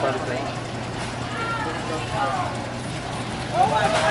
Something.